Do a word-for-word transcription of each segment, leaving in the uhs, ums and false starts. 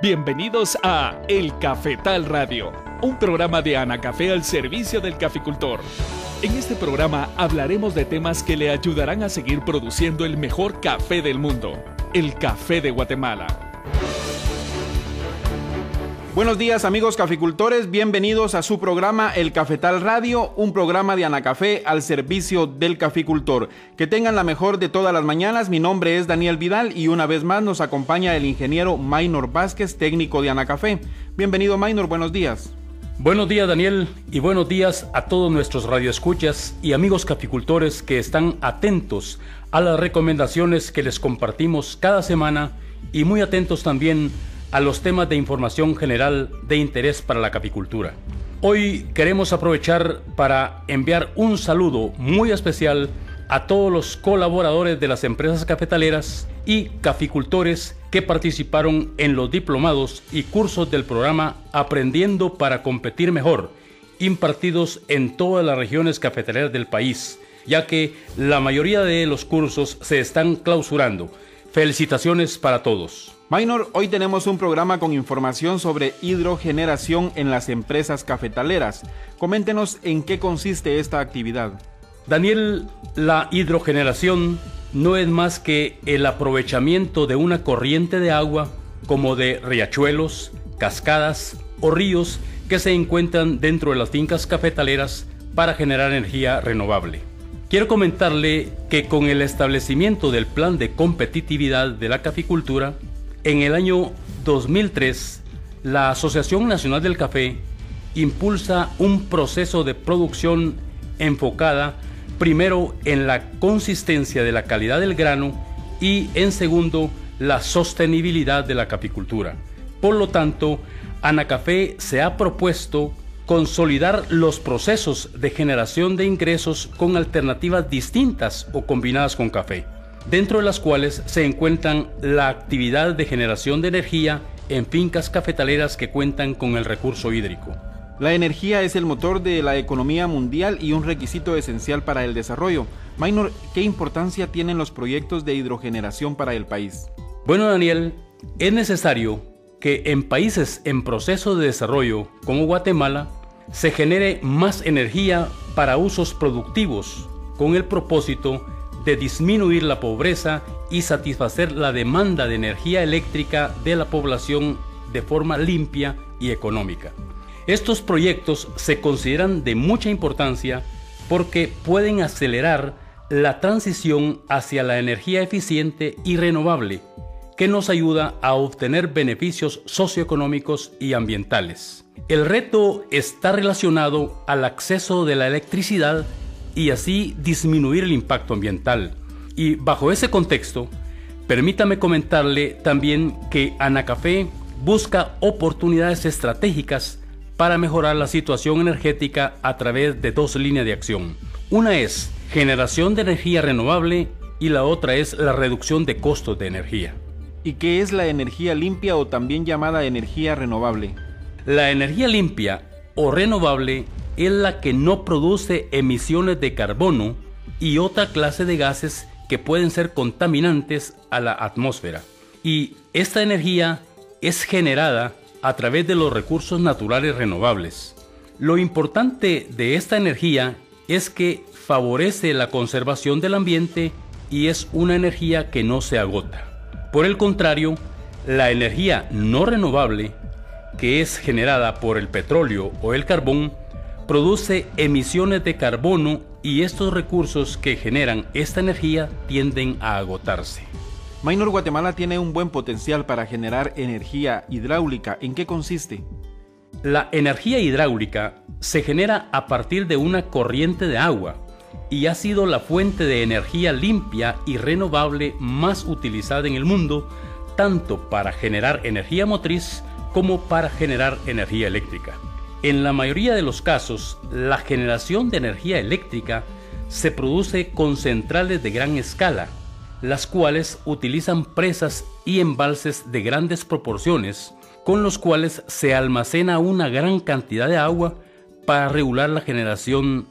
Bienvenidos a El Cafetal Radio, un programa de Anacafé al servicio del caficultor. En este programa hablaremos de temas que le ayudarán a seguir produciendo el mejor café del mundo, el café de Guatemala. Buenos días amigos caficultores, bienvenidos a su programa El Cafetal Radio, un programa de Anacafé al servicio del caficultor. Que tengan la mejor de todas las mañanas, mi nombre es Daniel Vidal y una vez más nos acompaña el ingeniero Maynor Vázquez, técnico de Anacafé. Bienvenido Maynor, buenos días. Buenos días Daniel y buenos días a todos nuestros radioescuchas y amigos caficultores que están atentos a las recomendaciones que les compartimos cada semana y muy atentos también a los temas de información general de interés para la caficultura. Hoy queremos aprovechar para enviar un saludo muy especial a todos los colaboradores de las empresas cafetaleras y caficultores que participaron en los diplomados y cursos del programa Aprendiendo para Competir Mejor, impartidos en todas las regiones cafetaleras del país, ya que la mayoría de los cursos se están clausurando. Felicitaciones para todos. Maynor, hoy tenemos un programa con información sobre hidrogeneración en las empresas cafetaleras. Coméntenos en qué consiste esta actividad. Daniel, la hidrogeneración no es más que el aprovechamiento de una corriente de agua como de riachuelos, cascadas o ríos que se encuentran dentro de las fincas cafetaleras para generar energía renovable. Quiero comentarle que con el establecimiento del Plan de Competitividad de la Caficultura, en el año dos mil tres, la Asociación Nacional del Café impulsa un proceso de producción enfocada primero en la consistencia de la calidad del grano y en segundo la sostenibilidad de la caficultura. Por lo tanto, Anacafé se ha propuesto consolidar los procesos de generación de ingresos con alternativas distintas o combinadas con café, dentro de las cuales se encuentran la actividad de generación de energía en fincas cafetaleras que cuentan con el recurso hídrico. La energía es el motor de la economía mundial y un requisito esencial para el desarrollo. Maynor, ¿qué importancia tienen los proyectos de hidrogeneración para el país? Bueno, Daniel, es necesario que en países en proceso de desarrollo, como Guatemala, se genere más energía para usos productivos, con el propósito de disminuir la pobreza y satisfacer la demanda de energía eléctrica de la población de forma limpia y económica. Estos proyectos se consideran de mucha importancia porque pueden acelerar la transición hacia la energía eficiente y renovable, que nos ayuda a obtener beneficios socioeconómicos y ambientales. El reto está relacionado al acceso de la electricidad y así disminuir el impacto ambiental. Y bajo ese contexto, permítame comentarle también que Anacafé busca oportunidades estratégicas para mejorar la situación energética a través de dos líneas de acción. Una es generación de energía renovable y la otra es la reducción de costos de energía. ¿Y qué es la energía limpia o también llamada energía renovable? La energía limpia o renovable es la que no produce emisiones de carbono y otra clase de gases que pueden ser contaminantes a la atmósfera. Y esta energía es generada a través de los recursos naturales renovables. Lo importante de esta energía es que favorece la conservación del ambiente y es una energía que no se agota. Por el contrario, la energía no renovable, que es generada por el petróleo o el carbón, produce emisiones de carbono y estos recursos que generan esta energía tienden a agotarse. Maynor, Guatemala tiene un buen potencial para generar energía hidráulica. ¿En qué consiste? La energía hidráulica se genera a partir de una corriente de agua y ha sido la fuente de energía limpia y renovable más utilizada en el mundo, tanto para generar energía motriz como para generar energía eléctrica. En la mayoría de los casos, la generación de energía eléctrica se produce con centrales de gran escala, las cuales utilizan presas y embalses de grandes proporciones, con los cuales se almacena una gran cantidad de agua para regular la generación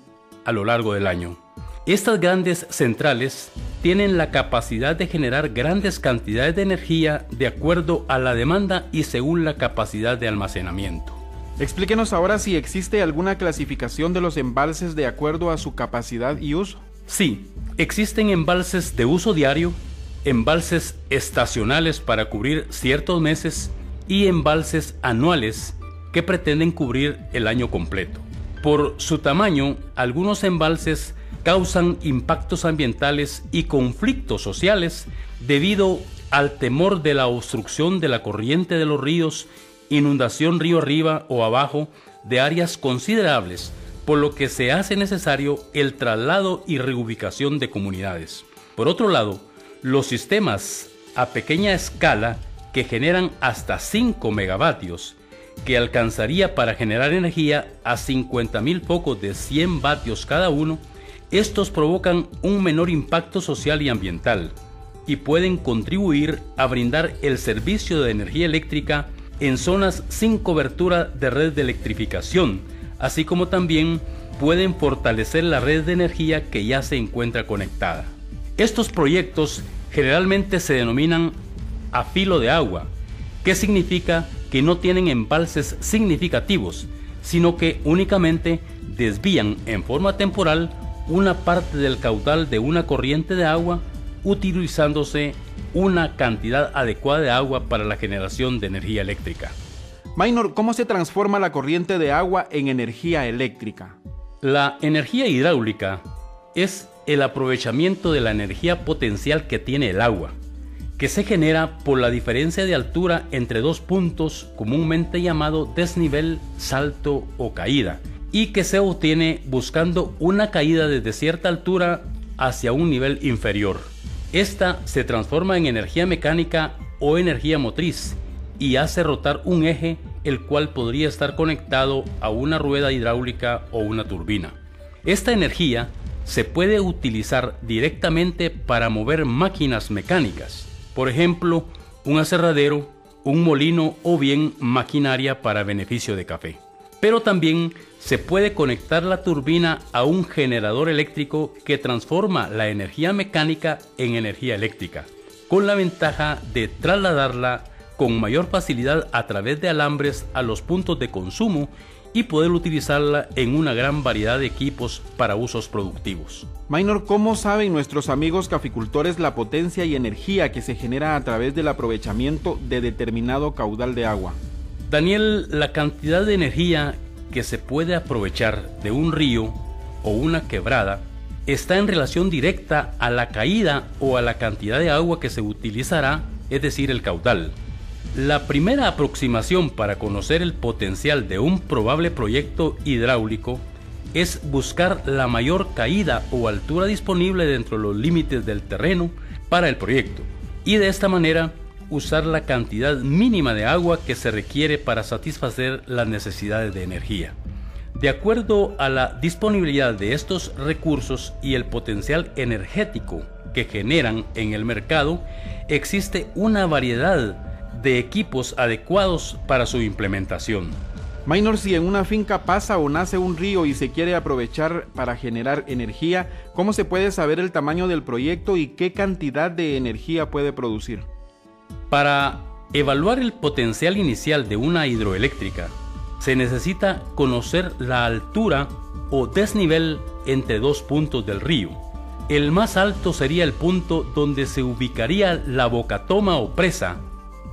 a lo largo del año. Estas grandes centrales tienen la capacidad de generar grandes cantidades de energía de acuerdo a la demanda y según la capacidad de almacenamiento. Explíquenos ahora si existe alguna clasificación de los embalses de acuerdo a su capacidad y uso. Sí, existen embalses de uso diario, embalses estacionales para cubrir ciertos meses y embalses anuales que pretenden cubrir el año completo. Por su tamaño, algunos embalses causan impactos ambientales y conflictos sociales debido al temor de la obstrucción de la corriente de los ríos, inundación río arriba o abajo de áreas considerables, por lo que se hace necesario el traslado y reubicación de comunidades. Por otro lado, los sistemas a pequeña escala que generan hasta cinco megavatios, que alcanzaría para generar energía a cincuenta mil focos de cien vatios cada uno, estos provocan un menor impacto social y ambiental y pueden contribuir a brindar el servicio de energía eléctrica en zonas sin cobertura de red de electrificación, así como también pueden fortalecer la red de energía que ya se encuentra conectada. Estos proyectos generalmente se denominan a filo de agua, que significa que no tienen embalses significativos, sino que únicamente desvían en forma temporal una parte del caudal de una corriente de agua, utilizándose una cantidad adecuada de agua para la generación de energía eléctrica. Maynor, ¿cómo se transforma la corriente de agua en energía eléctrica? La energía hidráulica es el aprovechamiento de la energía potencial que tiene el agua, que se genera por la diferencia de altura entre dos puntos, comúnmente llamado desnivel, salto o caída, y que se obtiene buscando una caída desde cierta altura hacia un nivel inferior. Esta se transforma en energía mecánica o energía motriz y hace rotar un eje, el cual podría estar conectado a una rueda hidráulica o una turbina. Esta energía se puede utilizar directamente para mover máquinas mecánicas, por ejemplo, un aserradero, un molino o bien maquinaria para beneficio de café. Pero también se puede conectar la turbina a un generador eléctrico que transforma la energía mecánica en energía eléctrica, con la ventaja de trasladarla con mayor facilidad a través de alambres a los puntos de consumo y poder utilizarla en una gran variedad de equipos para usos productivos. Maynor, ¿cómo saben nuestros amigos caficultores la potencia y energía que se genera a través del aprovechamiento de determinado caudal de agua? Daniel, la cantidad de energía que se puede aprovechar de un río o una quebrada está en relación directa a la caída o a la cantidad de agua que se utilizará, es decir, el caudal. La primera aproximación para conocer el potencial de un probable proyecto hidráulico es buscar la mayor caída o altura disponible dentro de los límites del terreno para el proyecto, y de esta manera usar la cantidad mínima de agua que se requiere para satisfacer las necesidades de energía. De acuerdo a la disponibilidad de estos recursos y el potencial energético que generan en el mercado, existe una variedad de equipos adecuados para su implementación. Maynor, si en una finca pasa o nace un río y se quiere aprovechar para generar energía, ¿cómo se puede saber el tamaño del proyecto y qué cantidad de energía puede producir? Para evaluar el potencial inicial de una hidroeléctrica, se necesita conocer la altura o desnivel entre dos puntos del río. El más alto sería el punto donde se ubicaría la bocatoma o presa,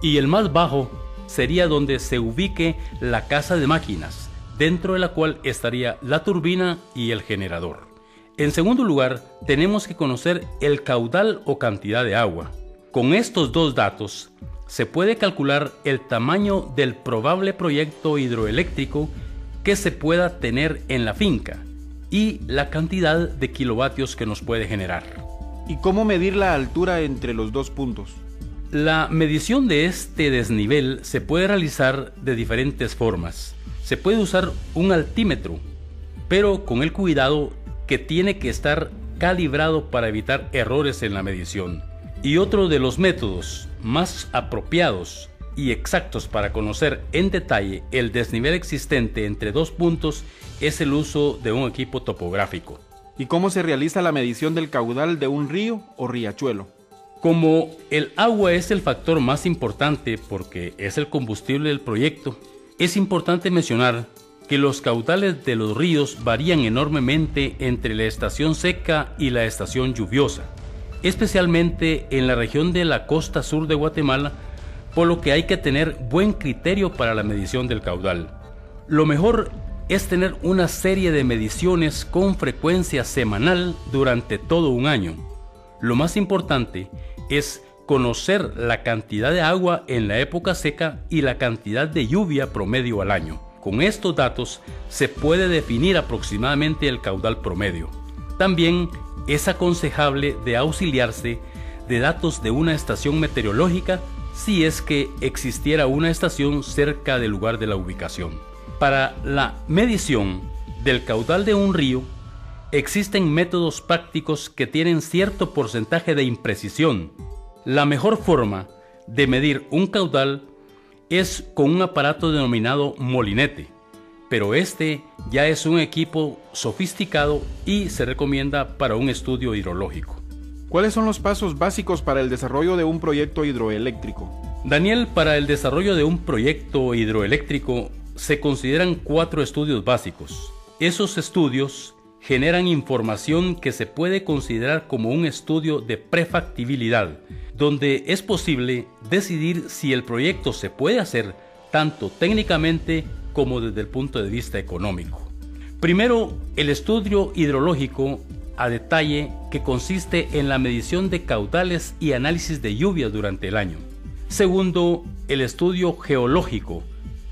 y el más bajo sería donde se ubique la casa de máquinas, dentro de la cual estaría la turbina y el generador. En segundo lugar, tenemos que conocer el caudal o cantidad de agua. Con estos dos datos, se puede calcular el tamaño del probable proyecto hidroeléctrico que se pueda tener en la finca y la cantidad de kilovatios que nos puede generar. ¿Y cómo medir la altura entre los dos puntos? La medición de este desnivel se puede realizar de diferentes formas. Se puede usar un altímetro, pero con el cuidado que tiene que estar calibrado para evitar errores en la medición. Y otro de los métodos más apropiados y exactos para conocer en detalle el desnivel existente entre dos puntos es el uso de un equipo topográfico. y cómo se realiza la medición del caudal de un río o riachuelo. Como el agua es el factor más importante porque es el combustible del proyecto, es importante mencionar que los caudales de los ríos varían enormemente entre la estación seca y la estación lluviosa, especialmente en la región de la costa sur de Guatemala, por lo que hay que tener buen criterio para la medición del caudal. Lo mejor es tener una serie de mediciones con frecuencia semanal durante todo un año. Lo más importante es conocer la cantidad de agua en la época seca y la cantidad de lluvia promedio al año. Con estos datos se puede definir aproximadamente el caudal promedio. También es aconsejable de auxiliarse de datos de una estación meteorológica si es que existiera una estación cerca del lugar de la ubicación. Para la medición del caudal de un río existen métodos prácticos que tienen cierto porcentaje de imprecisión. La mejor forma de medir un caudal es con un aparato denominado molinete, pero este ya es un equipo sofisticado y se recomienda para un estudio hidrológico. ¿Cuáles son los pasos básicos para el desarrollo de un proyecto hidroeléctrico? Daniel, para el desarrollo de un proyecto hidroeléctrico se consideran cuatro estudios básicos. Esos estudios generan información que se puede considerar como un estudio de prefactibilidad, donde es posible decidir si el proyecto se puede hacer tanto técnicamente como desde el punto de vista económico. Primero, el estudio hidrológico a detalle, que consiste en la medición de caudales y análisis de lluvias durante el año. Segundo, el estudio geológico,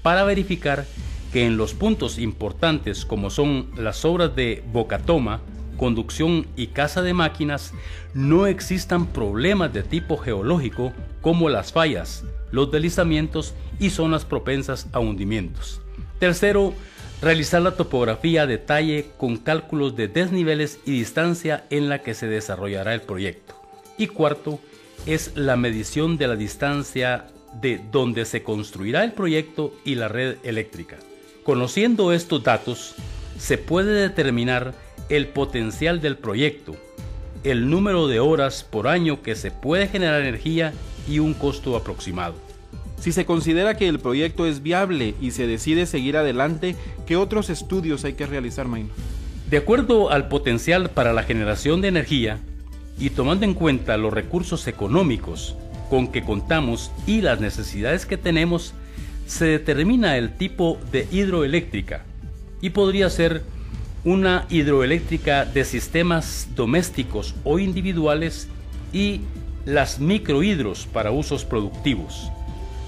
para verificar que en los puntos importantes como son las obras de bocatoma, conducción y casa de máquinas, no existan problemas de tipo geológico como las fallas, los deslizamientos y zonas propensas a hundimientos. Tercero, realizar la topografía a detalle con cálculos de desniveles y distancia en la que se desarrollará el proyecto. Y cuarto, es la medición de la distancia de donde se construirá el proyecto y la red eléctrica. Conociendo estos datos, se puede determinar el potencial del proyecto, el número de horas por año que se puede generar energía y un costo aproximado. Si se considera que el proyecto es viable y se decide seguir adelante, ¿qué otros estudios hay que realizar, Maynor? De acuerdo al potencial para la generación de energía y tomando en cuenta los recursos económicos con que contamos y las necesidades que tenemos, se determina el tipo de hidroeléctrica y podría ser una hidroeléctrica de sistemas domésticos o individuales y las microhidros para usos productivos.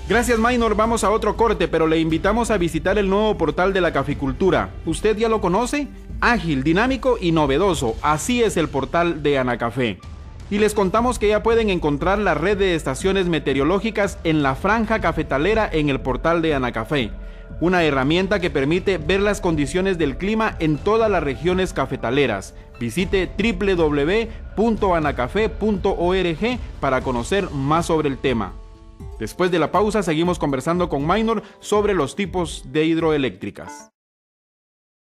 Gracias, Maynor, vamos a otro corte, pero le invitamos a visitar el nuevo portal de la caficultura. ¿Usted ya lo conoce? Ágil, dinámico y novedoso, así es el portal de Anacafé. Y les contamos que ya pueden encontrar la red de estaciones meteorológicas en la franja cafetalera en el portal de Anacafé, una herramienta que permite ver las condiciones del clima en todas las regiones cafetaleras. Visite doble u doble u doble u punto anacafé punto org para conocer más sobre el tema. Después de la pausa seguimos conversando con Maynor sobre los tipos de hidroeléctricas.